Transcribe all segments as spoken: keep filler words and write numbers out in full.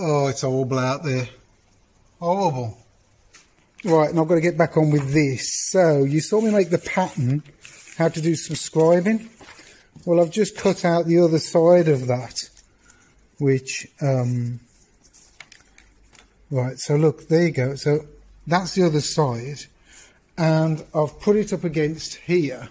Oh, it's horrible out there. Horrible. Right, and I've got to get back on with this. So, you saw me make the pattern, how to do subscribing. Well, I've just cut out the other side of that, which, um, right, so look, there you go. So, that's the other side, and I've put it up against here.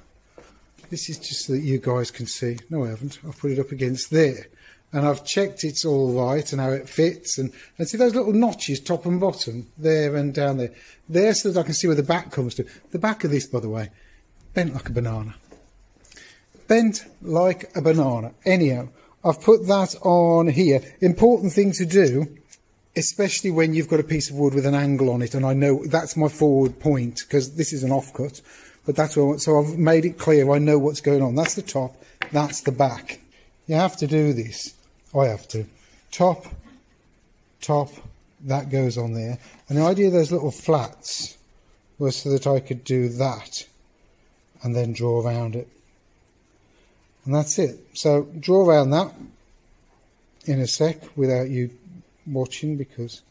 This is just so that you guys can see. No, I haven't. I've put it up against there. And I've checked it's all right and how it fits. And, and see those little notches, top and bottom, there and down there. There so that I can see where the back comes to. The back of this, by the way, bent like a banana. Bent like a banana. Anyhow, I've put that on here. Important thing to do, especially when you've got a piece of wood with an angle on it. And I know that's my forward point because this is an offcut. But that's what I want. So I've made it clear. I know what's going on. That's the top. That's the back. You have to do this. I have to. Top, top, that goes on there. And the idea of those little flats was so that I could do that and then draw around it. And that's it. So draw around that in a sec without you watching because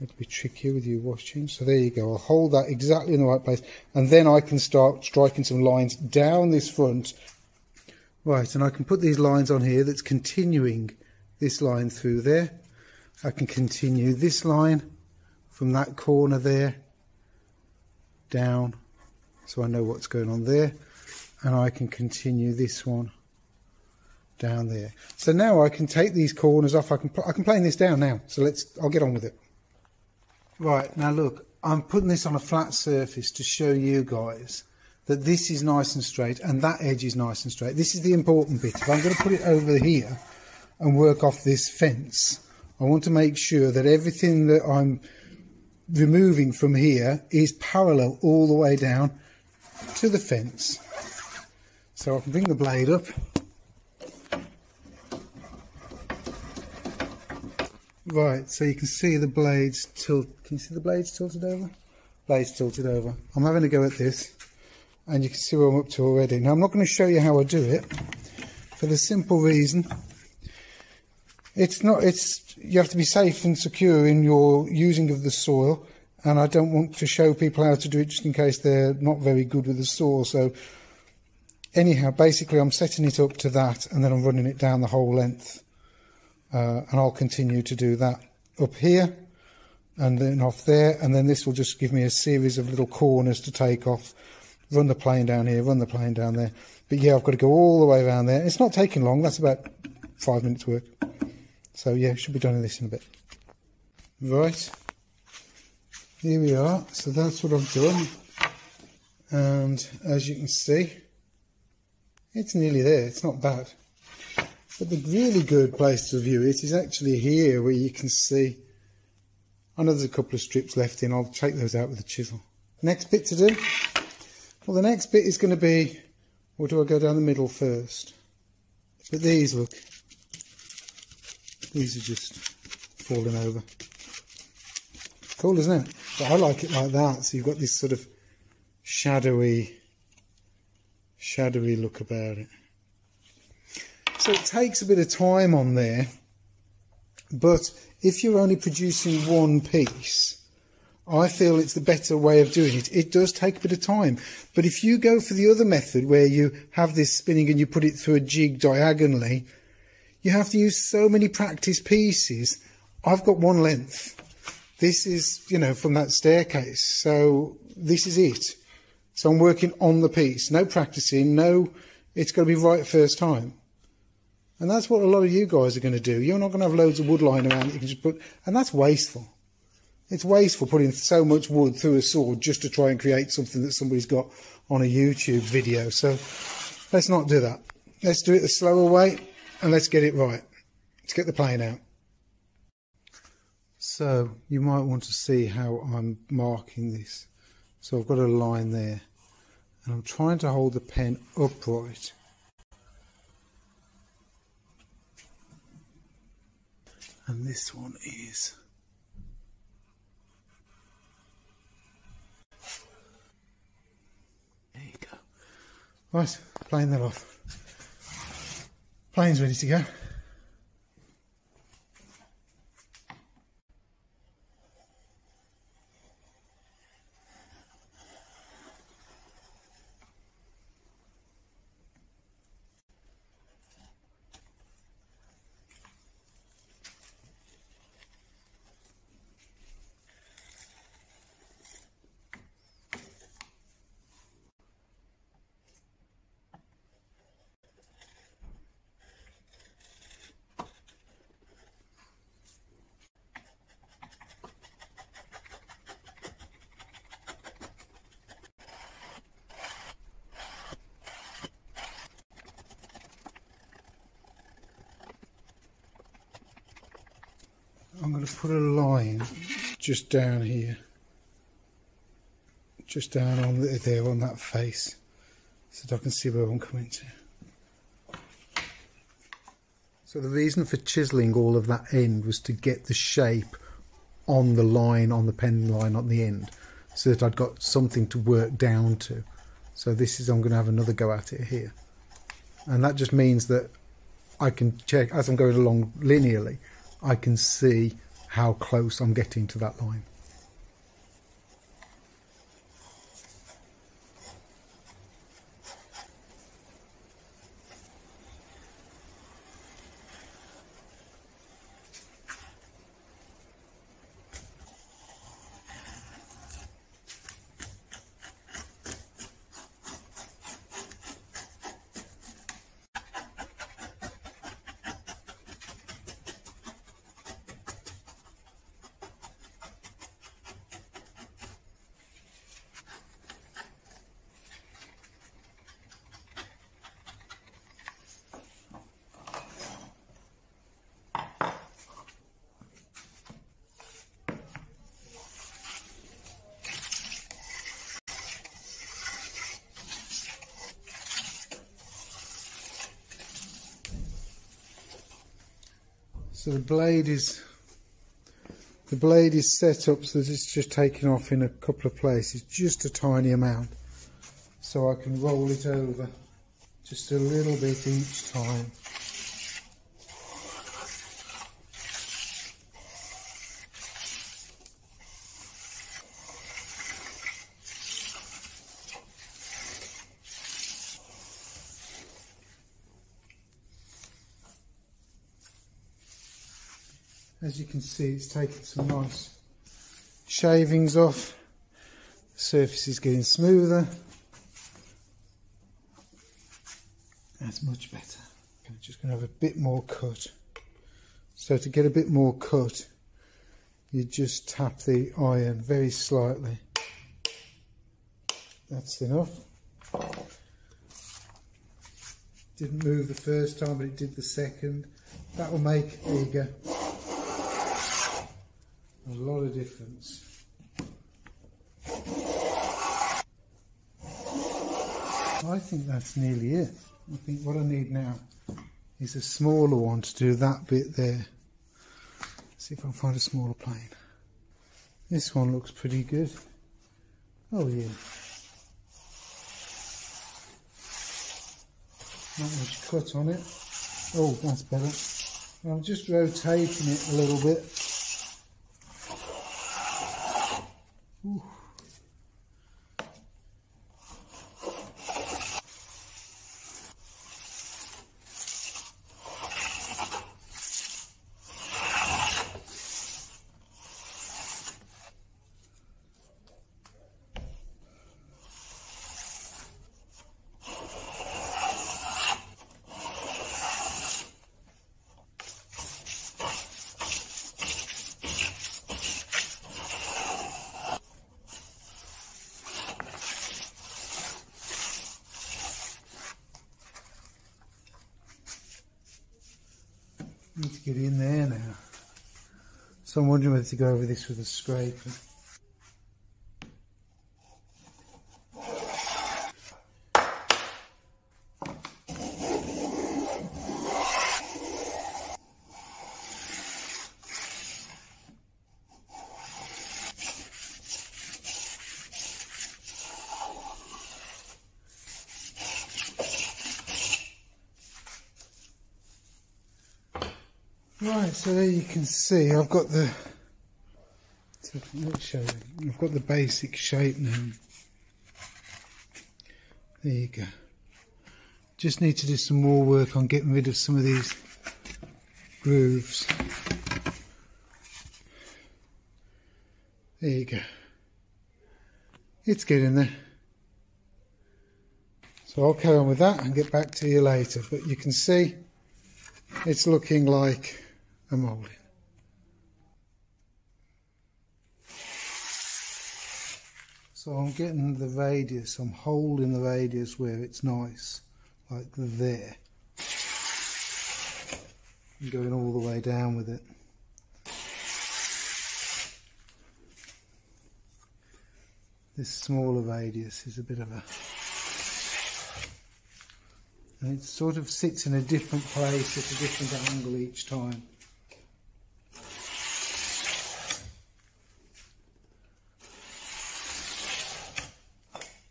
it'd be trickier with you watching. So there you go. I'll hold that exactly in the right place. And then I can start striking some lines down this front. Right, and I can put these lines on here that's continuing this line through there. I can continue this line from that corner there down, so I know what's going on there. And I can continue this one down there. So now I can take these corners off. I can I can plane this down now. So let's I'll get on with it. Right, now look, I'm putting this on a flat surface to show you guys that this is nice and straight and that edge is nice and straight. This is the important bit. If I'm going to put it over here and work off this fence, I want to make sure that everything that I'm removing from here is parallel all the way down to the fence. So I can bring the blade up. Right, so you can see the blade's tilt. Can you see the blade's tilted over? Blade's tilted over. I'm having a go at this. And you can see where I'm up to already. Now I'm not going to show you how I do it for the simple reason it's not it's you have to be safe and secure in your using of the soil, and I don't want to show people how to do it just in case they're not very good with the saw. So anyhow, basically I'm setting it up to that and then I'm running it down the whole length, uh, and I'll continue to do that up here and then off there, and then this will just give me a series of little corners to take off. Run the plane down here, run the plane down there. But yeah, I've got to go all the way around there. It's not taking long. That's about five minutes work. So yeah, should be done with this in a bit. Right. Here we are. So that's what I've done. And as you can see, it's nearly there. It's not bad. But the really good place to view it is actually here, where you can see. I know there's a couple of strips left in. I'll take those out with a chisel. Next bit to do. Well, the next bit is going to be, or do I go down the middle first? But these, look, these are just falling over. Cool, isn't it? But I like it like that, so you've got this sort of shadowy, shadowy look about it. So it takes a bit of time on there, but if you're only producing one piece, I feel it's the better way of doing it. It does take a bit of time. But if you go for the other method where you have this spinning and you put it through a jig diagonally, you have to use so many practice pieces. I've got one length. This is, you know, from that staircase. So this is it. So I'm working on the piece. No practicing. No, it's going to be right first time. And that's what a lot of you guys are going to do. You're not going to have loads of wood lying around that you can just put, and that's wasteful. It's wasteful putting so much wood through a saw just to try and create something that somebody's got on a YouTube video. So let's not do that. Let's do it the slower way and let's get it right. Let's get the plane out. So you might want to see how I'm marking this. So I've got a line there and I'm trying to hold the pen upright. And this one is... Right, plane that off. Plane's ready to go. I'm going to put a line just down here, just down on the, there on that face, so that I can see where I'm coming to. So the reason for chiselling all of that end was to get the shape on the line, on the pen line, on the end, so that I'd got something to work down to. So this is, I'm going to have another go at it here, and that just means that I can check as I'm going along linearly. I can see how close I'm getting to that line. So the blade is the blade is set up so that it's just taken off in a couple of places, just a tiny amount, so I can roll it over just a little bit each time. As you can see, it's taken some nice shavings off. The surface is getting smoother. That's much better. I'm just going to have a bit more cut. So to get a bit more cut, you just tap the iron very slightly. That's enough. Didn't move the first time, but it did the second. That will make bigger. A lot of difference. I think that's nearly it. I think what I need now is a smaller one to do that bit there. See if I can find a smaller plane. This one looks pretty good. Oh yeah. Not much cut on it. Oh, that's better. I'm just rotating it a little bit. Ooh. Need to get in there now. So I'm wondering whether to go over this with a scraper. Right, so there you can see I've got the let's show you. I've got the basic shape now. There you go. Just need to do some more work on getting rid of some of these grooves. There you go. It's getting there. So I'll carry on with that and get back to you later. But you can see it's looking like a moulding. So I'm getting the radius, I'm holding the radius where it's nice, like there. I'm going all the way down with it. this smaller radius is a bit of a... And it sort of sits in a different place at a different angle each time.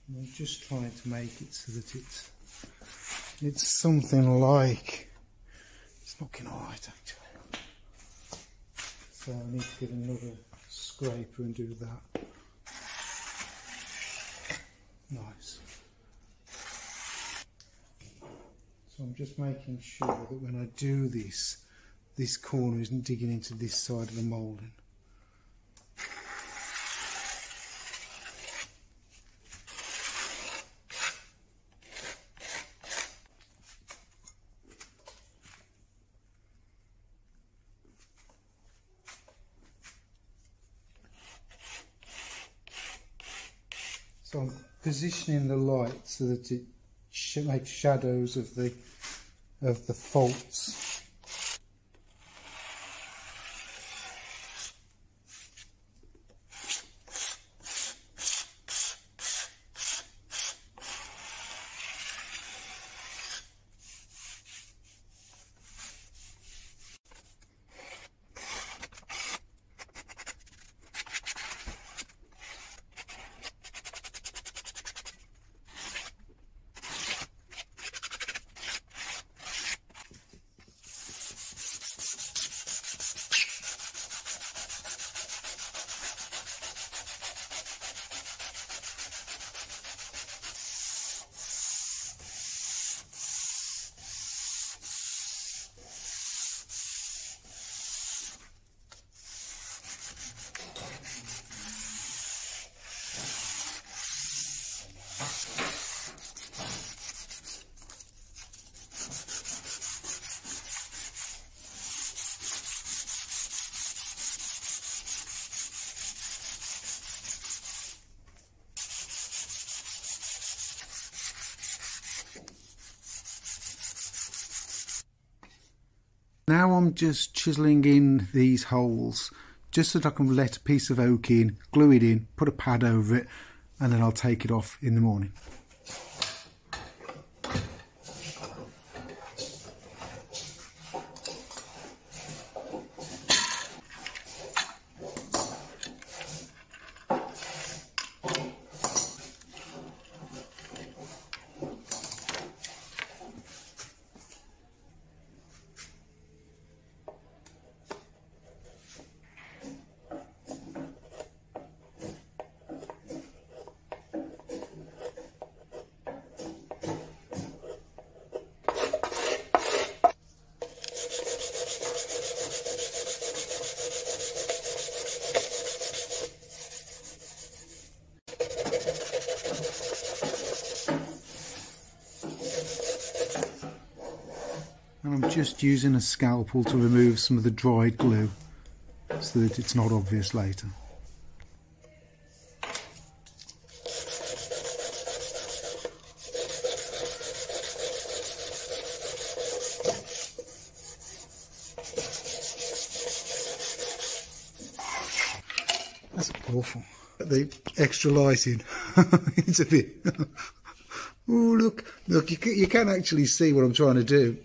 And I'm just trying to make it so that it's it's something like, it's looking alright actually. So I need to get another scraper and do that. Nice. So I'm just making sure that when I do this, this corner isn't digging into this side of the moulding. So I'm positioning the light so that it Sh make shadows of the of the faults. Now I'm just chiselling in these holes just so that I can let a piece of oak in, glue it in, put a pad over it, and then I'll take it off in the morning. And I'm just using a scalpel to remove some of the dried glue so that it's not obvious later. That's awful. The extra lighting, it's a bit... Oh look, look, you can, you can actually see what I'm trying to do.